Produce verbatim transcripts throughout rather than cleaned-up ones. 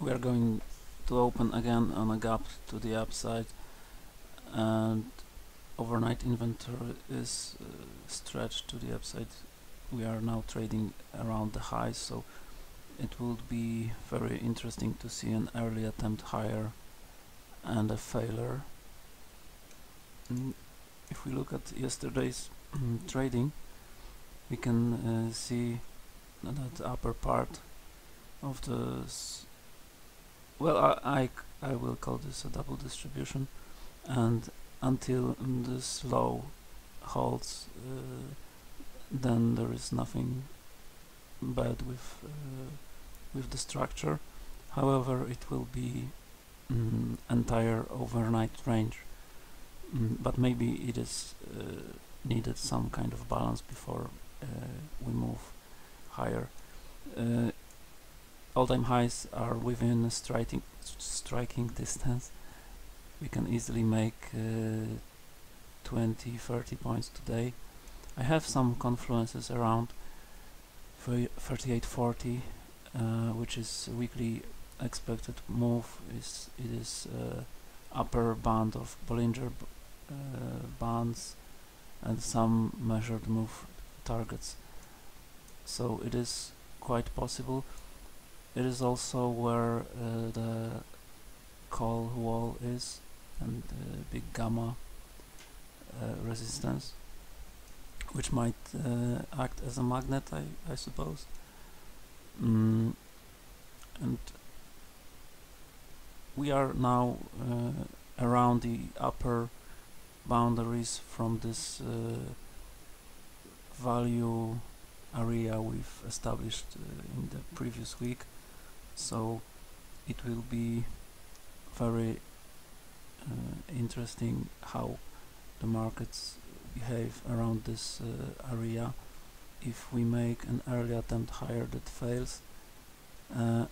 we are going to open again on a gap to the upside, and overnight inventory is uh, stretched to the upside. We are now trading around the highs, so it would be very interesting to see an early attempt higher and a failure. Mm. If we look at yesterday's trading, we can uh, see that the upper part of the s well I, I, I will call this a double distribution, and until um, this low holds, uh, then there is nothing bad with uh, with the structure. However, it will be mm, entire overnight range, mm, but maybe it is uh, needed some kind of balance before uh, we move higher. Uh, all-time highs are within a striking striking distance. We can easily make uh, twenty, thirty points today. I have some confluences around thirty-eight forty, uh, which is weekly expected move. Is it is uh, upper band of Bollinger uh, bands and some measured move targets. So it is quite possible. It is also where uh, the call wall is and uh, big gamma uh, resistance, which might uh, act as a magnet, I, I suppose. Mm. And we are now uh, around the upper boundaries from this uh, value area we've established uh, in the previous week, so it will be very uh, interesting how the markets behave around this uh, area. If we make an early attempt higher that fails, uh,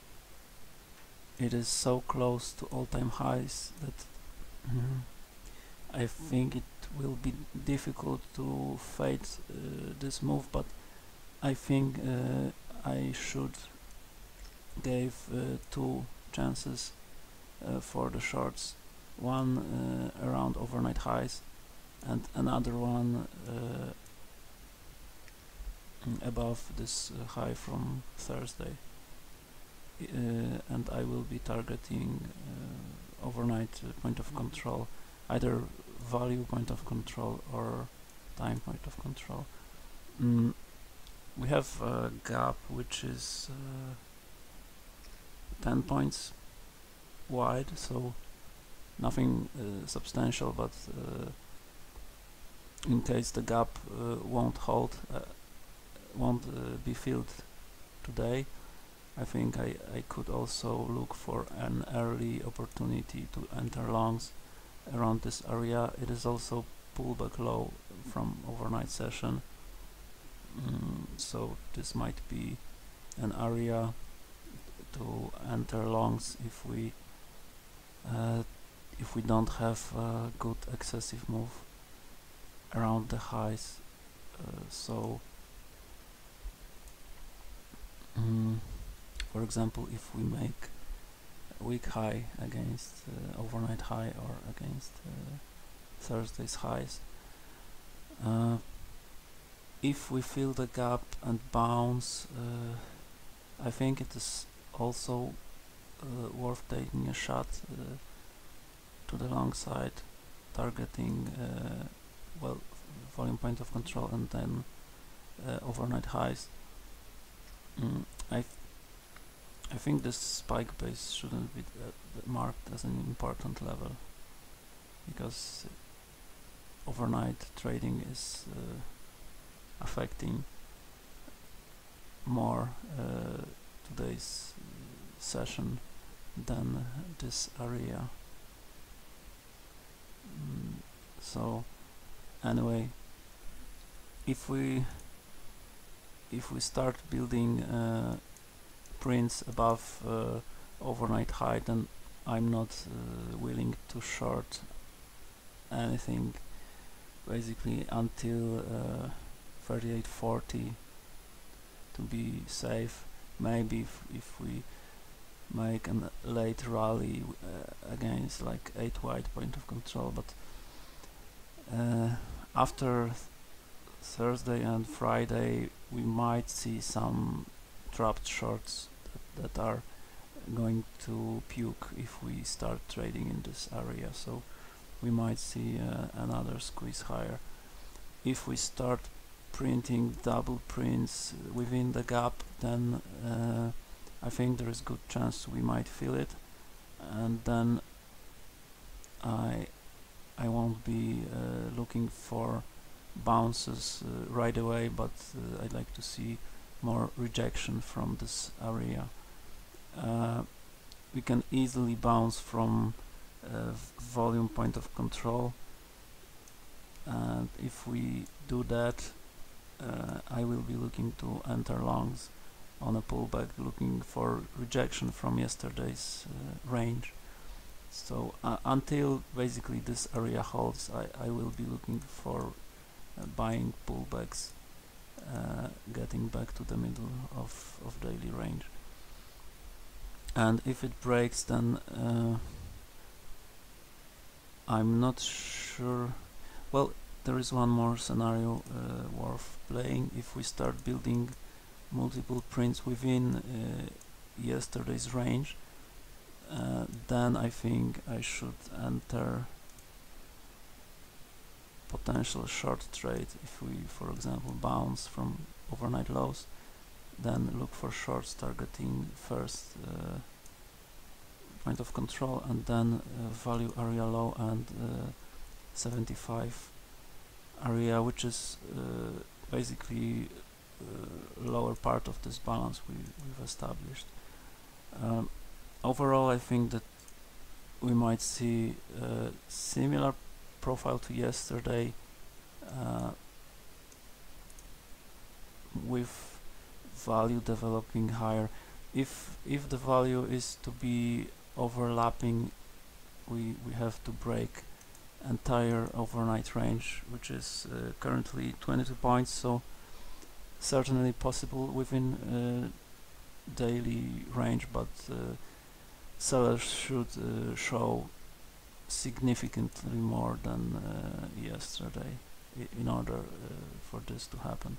it is so close to all-time highs that mm, I think it will be difficult to fade uh, this move, but I think uh, I should give uh, two chances uh, for the shorts, one uh, around overnight highs and another one uh, above this uh, high from Thursday, uh, and I will be targeting uh, overnight uh, point of control, either value point of control or time point of control. Mm. We have a gap which is uh, ten points wide, so nothing uh, substantial, but uh, in case the gap uh, won't hold, uh, won't uh, be filled today, I think I, I could also look for an early opportunity to enter longs around this area. It is also pullback low from overnight session, mm, so this might be an area to enter longs if we uh, if we don't have a good excessive move around the highs. Uh, so mm, for example, if we make a weak high against uh, overnight high or against uh, Thursday's highs, uh, if we fill the gap and bounce, uh, I think it is also uh, worth taking a shot uh, to the long side, targeting uh, well, volume point of control and then uh, overnight highs. Mm, I, th I think this spike base shouldn't be marked as an important level, because overnight trading is uh, affecting more uh, today's session than this area. Mm, so. Anyway, if we if we start building uh, prints above uh, overnight high, then I'm not uh, willing to short anything basically until uh, thirty-eight forty to be safe. Maybe if, if we make a late rally uh, against like eight white point of control, but uh, after Thursday and Friday we might see some trapped shorts that, that are going to puke if we start trading in this area, so we might see uh, another squeeze higher. If we start printing double prints within the gap, then uh, I think there is good chance we might fill it, and then I I won't be uh, looking for bounces uh, right away, but uh, I'd like to see more rejection from this area. Uh, we can easily bounce from uh, volume point of control, and if we do that, uh, I will be looking to enter longs on a pullback, looking for rejection from yesterday's uh, range. So uh, until basically this area holds, I, I will be looking for uh, buying pullbacks, uh, getting back to the middle of, of daily range. And if it breaks, then uh, I'm not sure. Well, there is one more scenario uh, worth playing. If we start building multiple prints within uh, yesterday's range, uh, then I think I should enter potential short trade. If we, for example, bounce from overnight lows, then look for shorts targeting first uh, point of control, and then uh, value area low and uh, seventy-five area, which is uh, basically uh, lower part of this balance we, we've established. Um, overall, I think that we might see a similar profile to yesterday, uh, with value developing higher. If if the value is to be overlapping, we we have to break entire overnight range, which is uh, currently twenty-two points, so certainly possible within uh, daily range, but uh, sellers should uh, show significantly more than uh, yesterday in order uh, for this to happen.